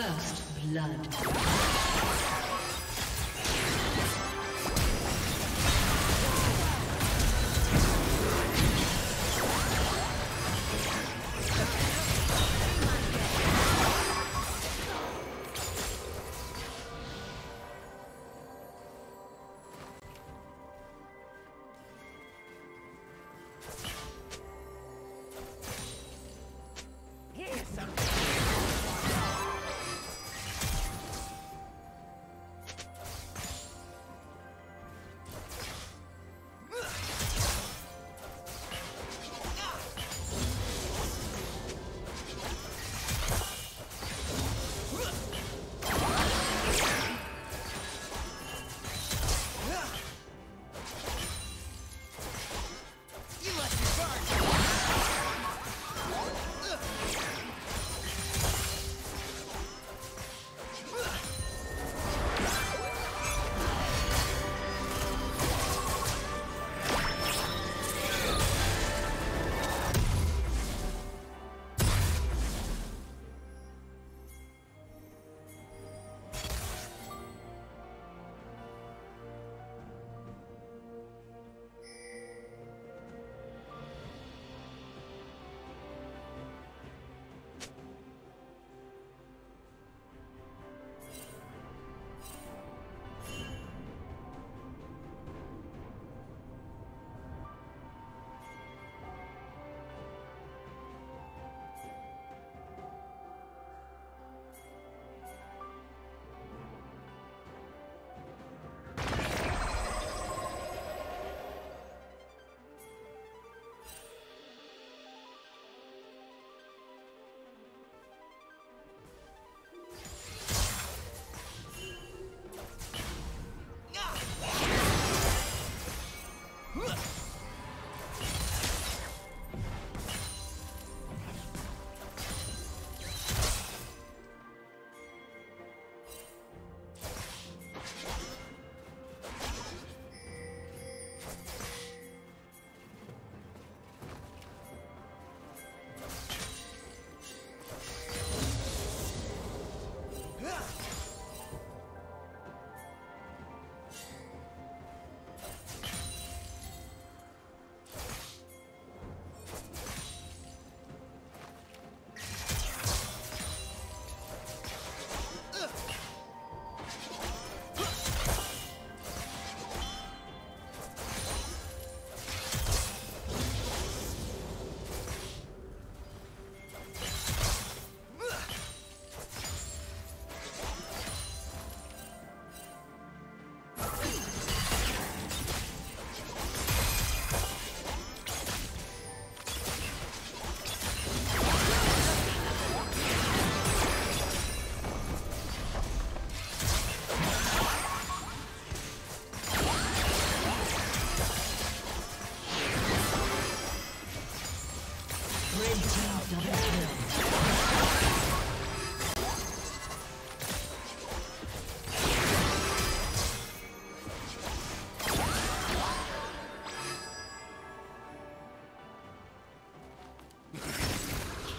First blood.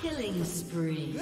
Killing spree.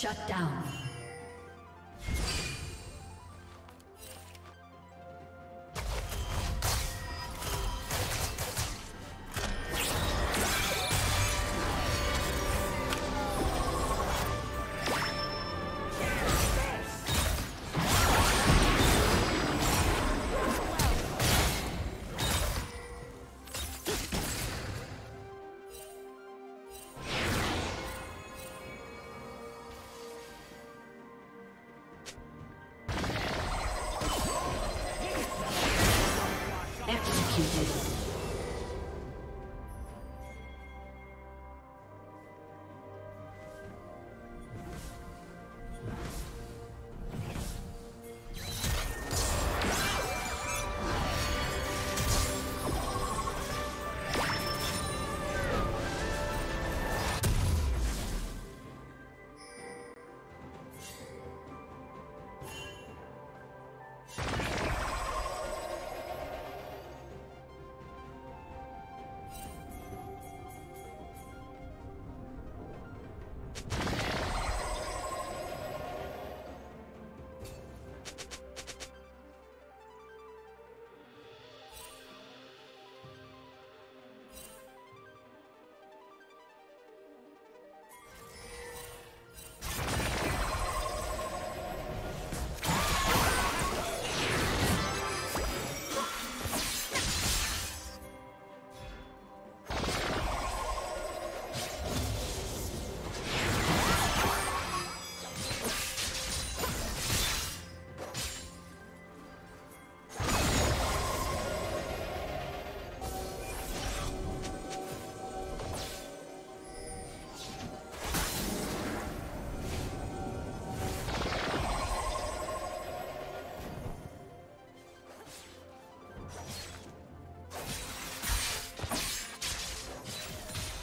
Shut down.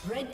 Red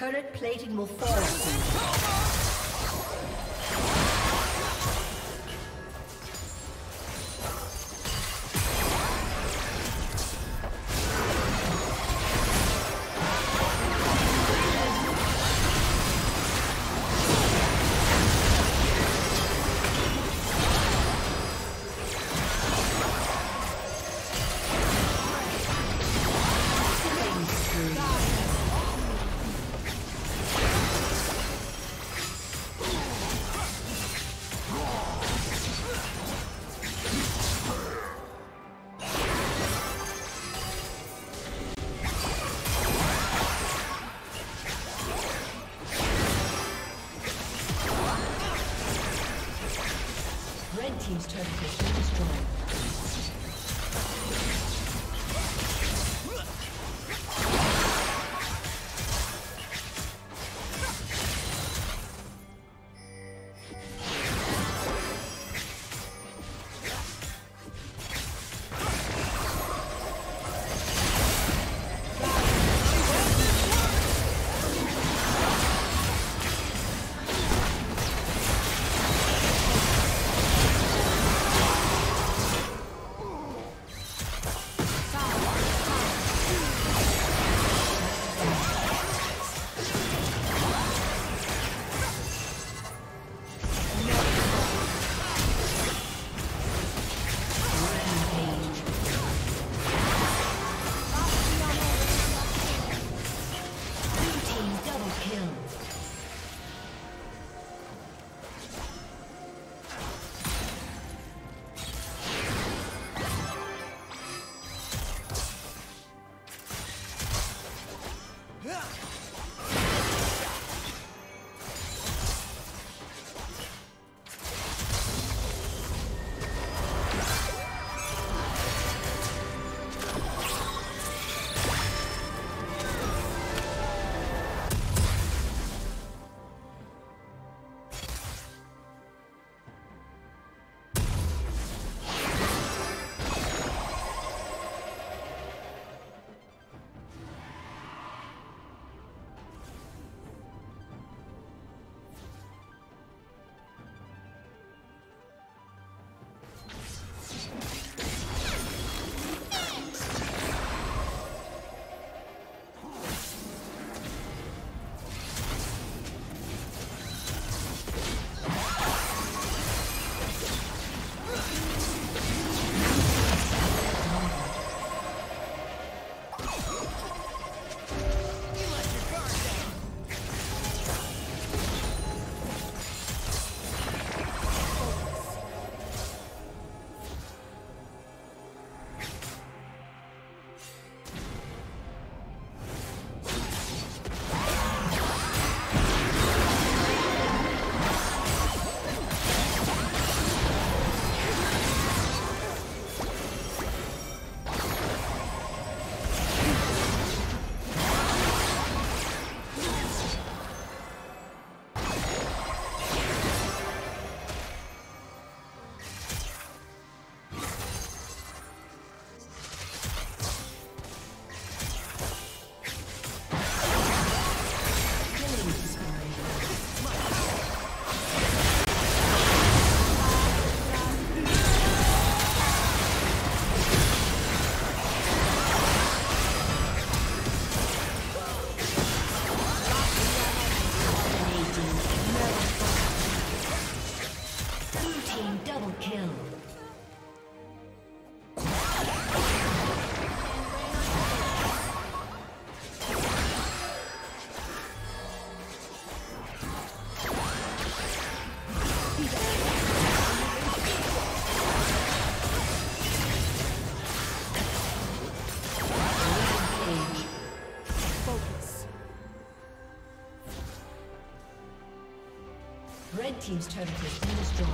Turret plating will fall soon. Team's turret has been destroyed. Red team's turret has been destroyed.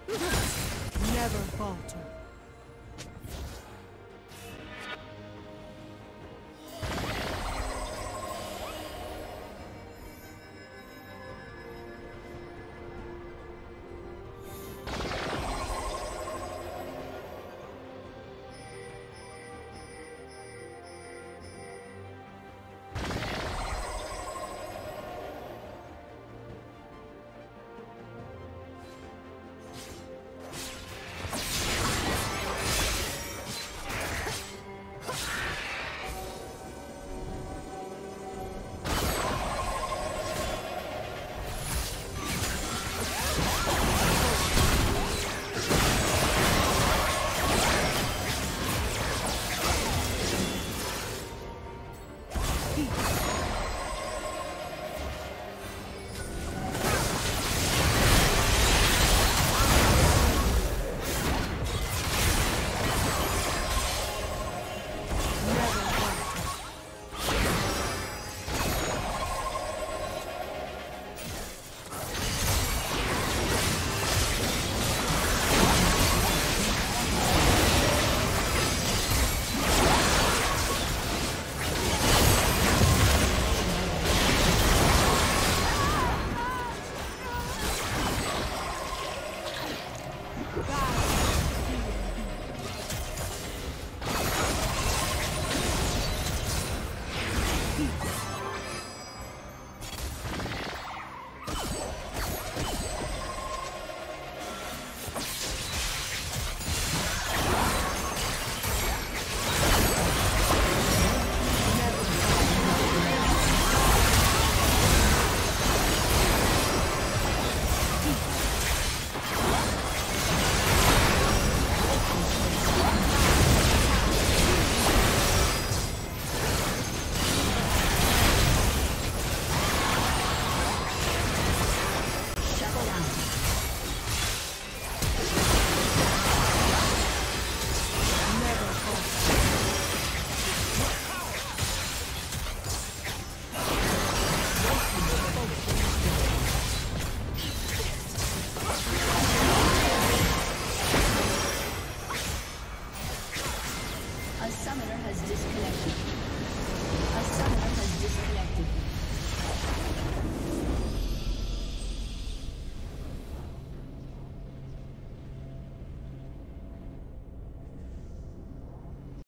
Never falter. Never falter.